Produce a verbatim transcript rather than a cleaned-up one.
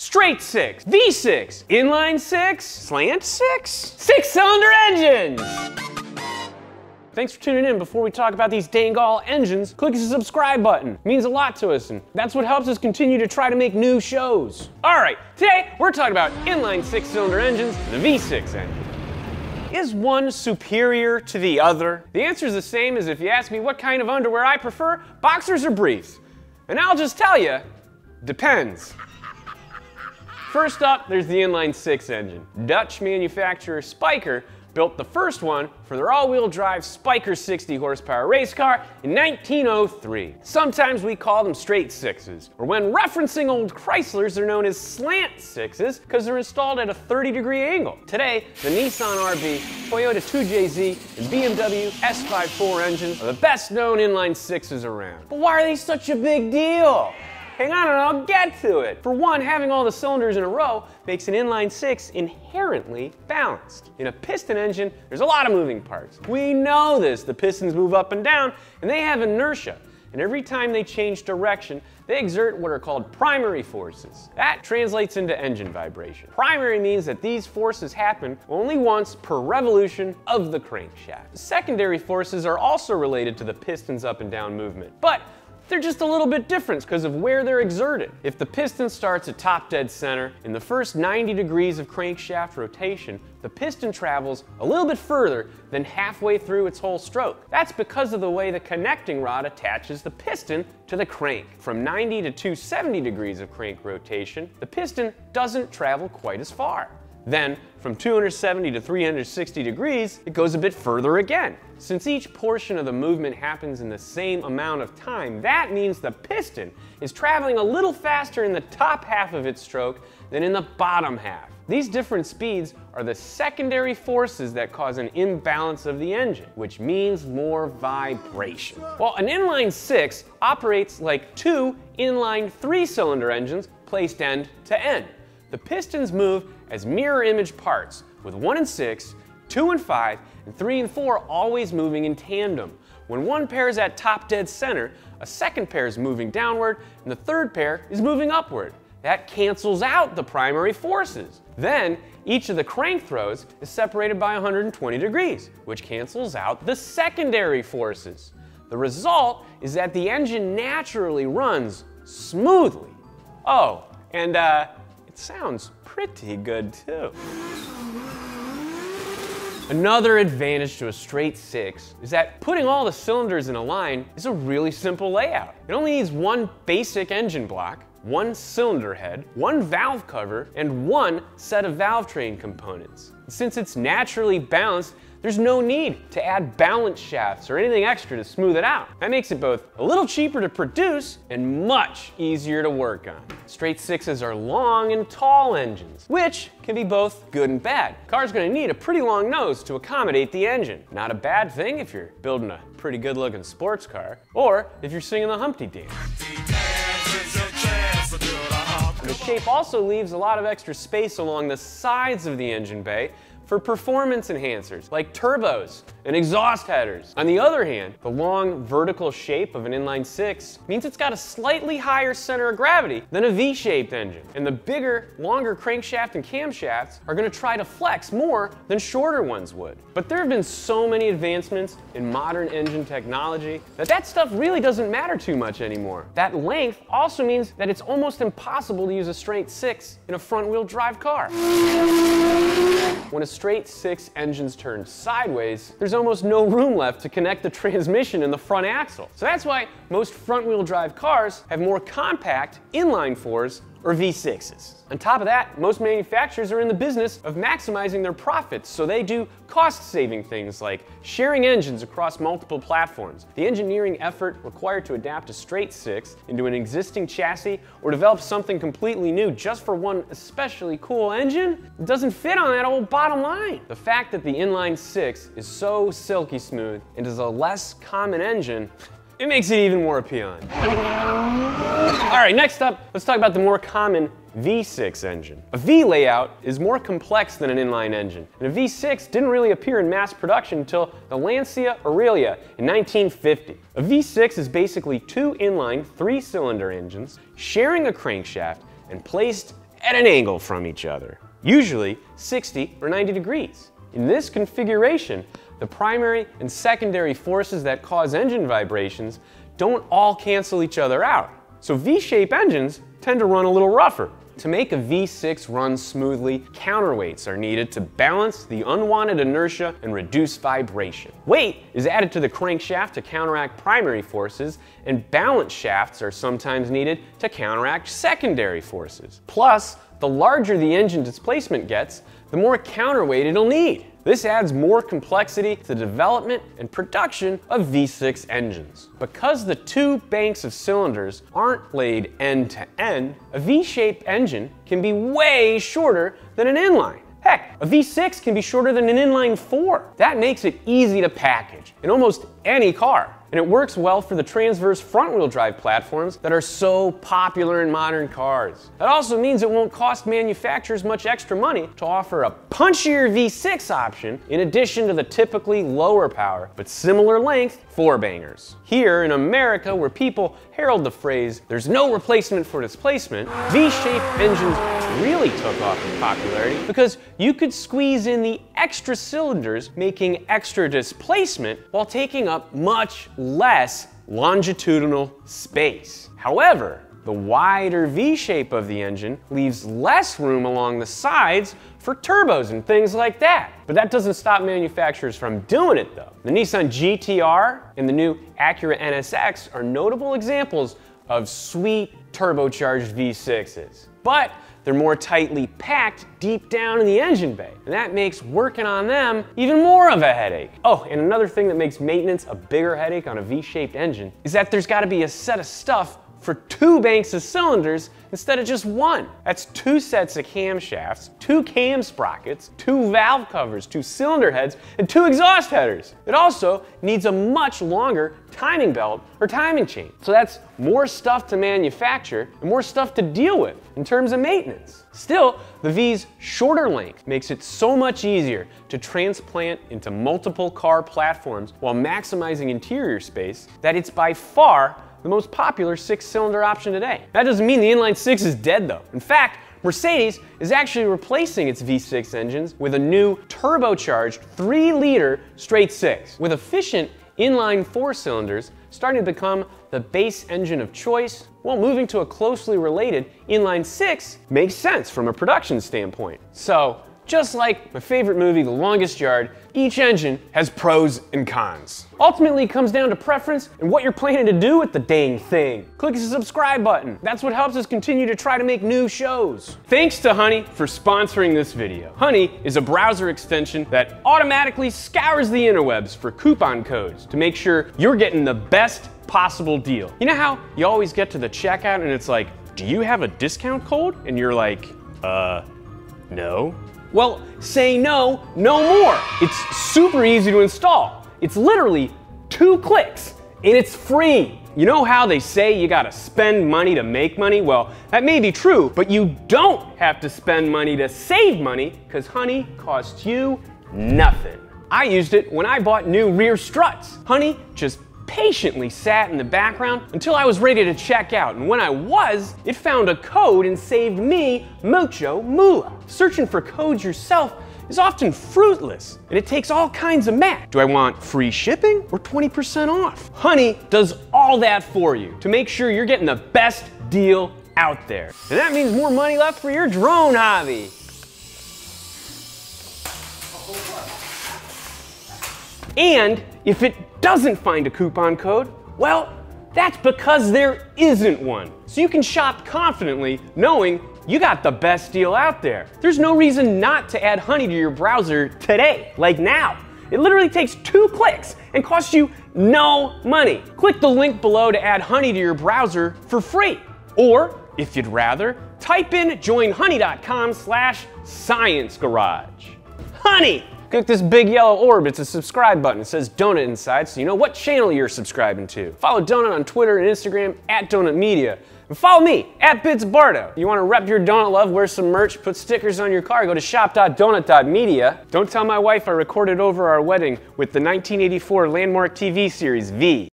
Straight six, V six, inline six, slant six, six-cylinder engines. Thanks for tuning in. Before we talk about these dang all engines, click the subscribe button. It means a lot to us, and that's what helps us continue to try to make new shows. All right, today we're talking about inline six-cylinder engines, the V six engine. Is one superior to the other? The answer is the same as if you asked me what kind of underwear I prefer, boxers or briefs. And I'll just tell you, depends. First up, there's the inline six engine. Dutch manufacturer Spyker built the first one for their all-wheel drive Spyker sixty horsepower race car in nineteen oh three. Sometimes we call them straight sixes, or when referencing old Chryslers, they're known as slant sixes because they're installed at a thirty degree angle. Today, the Nissan R B, Toyota two J Z, and B M W S fifty-four engines are the best known inline sixes around. But why are they such a big deal? Hang on and I'll get to it. For one, having all the cylinders in a row makes an inline six inherently balanced. In a piston engine, there's a lot of moving parts. We know this. The pistons move up and down, and they have inertia. And every time they change direction, they exert what are called primary forces. That translates into engine vibration. Primary means that these forces happen only once per revolution of the crankshaft. Secondary forces are also related to the piston's up and down movement, but they're just a little bit different because of where they're exerted. If the piston starts at top dead center, in the first ninety degrees of crankshaft rotation, the piston travels a little bit further than halfway through its whole stroke. That's because of the way the connecting rod attaches the piston to the crank. From ninety to two hundred seventy degrees of crank rotation, the piston doesn't travel quite as far. Then, from two hundred seventy to three hundred sixty degrees, it goes a bit further again. Since each portion of the movement happens in the same amount of time, that means the piston is traveling a little faster in the top half of its stroke than in the bottom half. These different speeds are the secondary forces that cause an imbalance of the engine, which means more vibration. Well, an inline six operates like two inline three-cylinder engines placed end to end. The pistons move as mirror image parts, with one and six, two and five, and three and four always moving in tandem. When one pair is at top dead center, a second pair is moving downward, and the third pair is moving upward. That cancels out the primary forces. Then, each of the crank throws is separated by one hundred twenty degrees, which cancels out the secondary forces. The result is that the engine naturally runs smoothly. Oh, and uh, sounds pretty good too. Another advantage to a straight six is that putting all the cylinders in a line is a really simple layout. It only needs one basic engine block, one cylinder head, one valve cover, and one set of valve train components. Since it's naturally balanced, there's no need to add balance shafts or anything extra to smooth it out. That makes it both a little cheaper to produce and much easier to work on. Straight sixes are long and tall engines, which can be both good and bad. A car's gonna need a pretty long nose to accommodate the engine. Not a bad thing if you're building a pretty good looking sports car, or if you're singing the Humpty Dance. The shape also leaves a lot of extra space along the sides of the engine bay for performance enhancers like turbos and exhaust headers. On the other hand, the long vertical shape of an inline six means it's got a slightly higher center of gravity than a V-shaped engine. And the bigger, longer crankshaft and camshafts are gonna try to flex more than shorter ones would. But there have been so many advancements in modern engine technology that that stuff really doesn't matter too much anymore. That length also means that it's almost impossible to use a straight six in a front-wheel drive car. When a straight six engines turn sideways, there's almost no room left to connect the transmission and the front axle. So that's why most front-wheel drive cars have more compact inline fours or V sixes. On top of that, most manufacturers are in the business of maximizing their profits, so they do cost-saving things like sharing engines across multiple platforms. The engineering effort required to adapt a straight six into an existing chassis or develop something completely new just for one especially cool engine doesn't fit on that old bottom line. The fact that the inline six is so silky smooth and is a less common engine, it makes it even more appealing. All right, next up, let's talk about the more common V six engine. A V layout is more complex than an inline engine, and a V six didn't really appear in mass production until the Lancia Aurelia in nineteen fifty. A V six is basically two inline three-cylinder engines sharing a crankshaft and placed at an angle from each other, usually sixty or ninety degrees. In this configuration, the primary and secondary forces that cause engine vibrations don't all cancel each other out. So V-shape engines tend to run a little rougher. To make a V six run smoothly, counterweights are needed to balance the unwanted inertia and reduce vibration. Weight is added to the crankshaft to counteract primary forces, and balance shafts are sometimes needed to counteract secondary forces. Plus, the larger the engine displacement gets, the more counterweight it'll need. This adds more complexity to the development and production of V six engines. Because the two banks of cylinders aren't laid end to end, a V-shaped engine can be way shorter than an inline. Heck, a V six can be shorter than an inline four. That makes it easy to package in almost any car. And it works well for the transverse front-wheel drive platforms that are so popular in modern cars. That also means it won't cost manufacturers much extra money to offer a punchier V six option in addition to the typically lower power, but similar length, four-bangers. Here in America, where people herald the phrase, "there's no replacement for displacement," V-shaped engines really took off in popularity because you could squeeze in the extra cylinders, making extra displacement while taking up much less longitudinal space. However, the wider V-shape of the engine leaves less room along the sides for turbos and things like that. But that doesn't stop manufacturers from doing it though. The Nissan G T R and the new Acura N S X are notable examples of sweet turbocharged V sixes. But they're more tightly packed deep down in the engine bay, and that makes working on them even more of a headache. Oh, and another thing that makes maintenance a bigger headache on a V-shaped engine is that there's gotta be a set of stuff for two banks of cylinders instead of just one. That's two sets of camshafts, two cam sprockets, two valve covers, two cylinder heads, and two exhaust headers. It also needs a much longer timing belt or timing chain. So that's more stuff to manufacture and more stuff to deal with in terms of maintenance. Still, the V's shorter length makes it so much easier to transplant into multiple car platforms while maximizing interior space that it's by far the most popular six-cylinder option today. That doesn't mean the inline six is dead though. In fact, Mercedes is actually replacing its V six engines with a new turbocharged three liter straight six, with efficient inline four cylinders starting to become the base engine of choice, while moving to a closely related inline six makes sense from a production standpoint. So, just like my favorite movie, The Longest Yard, each engine has pros and cons. Ultimately, it comes down to preference and what you're planning to do with the dang thing. Click the subscribe button. That's what helps us continue to try to make new shows. Thanks to Honey for sponsoring this video. Honey is a browser extension that automatically scours the interwebs for coupon codes to make sure you're getting the best possible deal. You know how you always get to the checkout and it's like, do you have a discount code? And you're like, uh, no. Well, say no, no more. It's super easy to install. It's literally two clicks and it's free. You know how they say you gotta spend money to make money? Well, that may be true, but you don't have to spend money to save money because Honey costs you nothing. I used it when I bought new rear struts. Honey just patiently sat in the background until I was ready to check out, and when I was, it found a code and saved me mucho moolah. Searching for codes yourself is often fruitless, and it takes all kinds of math. Do I want free shipping or twenty percent off? Honey does all that for you to make sure you're getting the best deal out there. And that means more money left for your drone hobby. And if it doesn't find a coupon code, well, that's because there isn't one. So you can shop confidently knowing you got the best deal out there. There's no reason not to add Honey to your browser today, like now. It literally takes two clicks and costs you no money. Click the link below to add Honey to your browser for free. Or, if you'd rather, type in join honey dot com slash science garage. Honey! Click this big yellow orb, it's a subscribe button. It says Donut inside, so you know what channel you're subscribing to. Follow Donut on Twitter and Instagram, at Donut Media. And follow me, at BitsBardo. You wanna rep your donut love, wear some merch, put stickers on your car, go to shop dot donut dot media. Don't tell my wife I recorded over our wedding with the nineteen eighty-four Landmark T V series V.